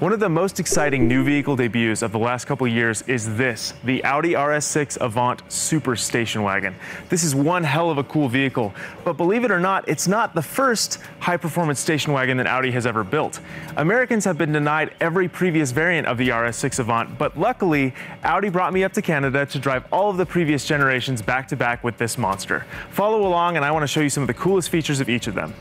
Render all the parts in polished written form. One of the most exciting new vehicle debuts of the last couple years is this, the Audi RS6 Avant Super Station Wagon. This is one hell of a cool vehicle, but believe it or not, it's not the first high-performance station wagon that Audi has ever built. Americans have been denied every previous variant of the RS6 Avant, but luckily, Audi brought me up to Canada to drive all of the previous generations back-to-back with this monster. Follow along, and I want to show you some of the coolest features of each of them.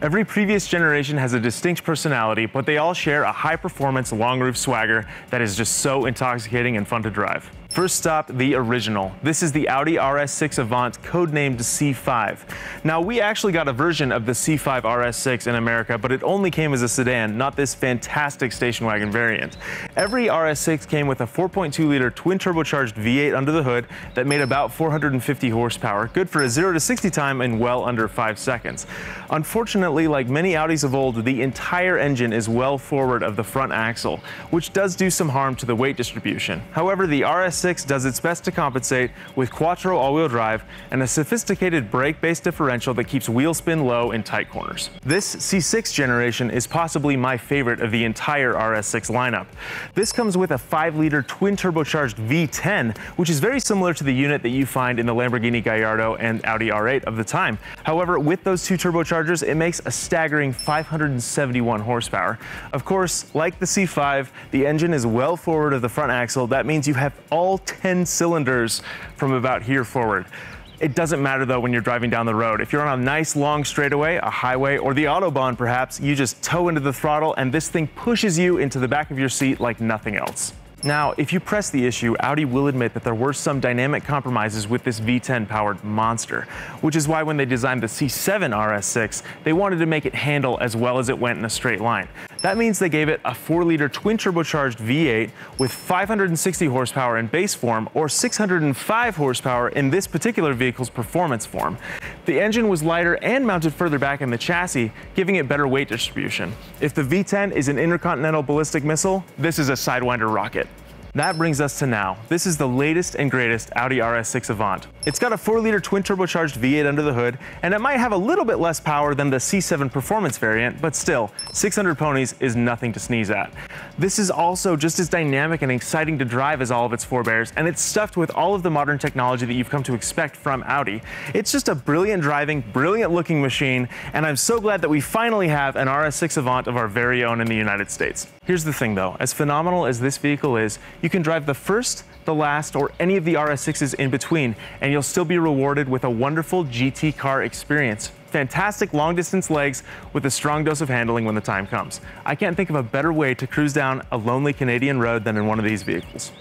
Every previous generation has a distinct personality, but they all share a high-performance, long-roof swagger that is just so intoxicating and fun to drive. First stop, the original. This is the Audi RS6 Avant, codenamed C5. Now, we actually got a version of the C5 RS6 in America, but it only came as a sedan, not this fantastic station wagon variant. Every RS6 came with a 4.2-liter twin-turbocharged V8 under the hood that made about 450 horsepower, good for a 0-60 time in well under 5 seconds. Unfortunately, like many Audis of old, the entire engine is well forward of the front axle, which does do some harm to the weight distribution. However, the RS6 does its best to compensate with quattro all-wheel drive and a sophisticated brake-based differential that keeps wheel spin low in tight corners. This C6 generation is possibly my favorite of the entire RS6 lineup. This comes with a 5-liter twin-turbocharged V10, which is very similar to the unit that you find in the Lamborghini Gallardo and Audi R8 of the time. However, with those two turbochargers, it makes a staggering 571 horsepower. Of course, like the C5, the engine is well forward of the front axle. That means you have all 10 cylinders from about here forward. It doesn't matter though when you're driving down the road. If you're on a nice long straightaway, a highway, or the Autobahn perhaps, you just toe into the throttle and this thing pushes you into the back of your seat like nothing else. Now, if you press the issue, Audi will admit that there were some dynamic compromises with this V10-powered monster, which is why when they designed the C7 RS6, they wanted to make it handle as well as it went in a straight line. That means they gave it a 4-liter twin-turbocharged V8 with 560 horsepower in base form or 605 horsepower in this particular vehicle's performance form. The engine was lighter and mounted further back in the chassis, giving it better weight distribution. If the V10 is an intercontinental ballistic missile, this is a Sidewinder rocket. That brings us to now. This is the latest and greatest Audi RS6 Avant. It's got a 4-liter twin-turbocharged V8 under the hood, and it might have a little bit less power than the C7 performance variant, but still, 600 ponies is nothing to sneeze at. This is also just as dynamic and exciting to drive as all of its forebears, and it's stuffed with all of the modern technology that you've come to expect from Audi. It's just a brilliant driving, brilliant looking machine, and I'm so glad that we finally have an RS6 Avant of our very own in the United States. Here's the thing though, as phenomenal as this vehicle is, you can drive the first, the last, or any of the RS6s in between, and you'll still be rewarded with a wonderful GT car experience. Fantastic long-distance legs with a strong dose of handling when the time comes. I can't think of a better way to cruise down a lonely Canadian road than in one of these vehicles.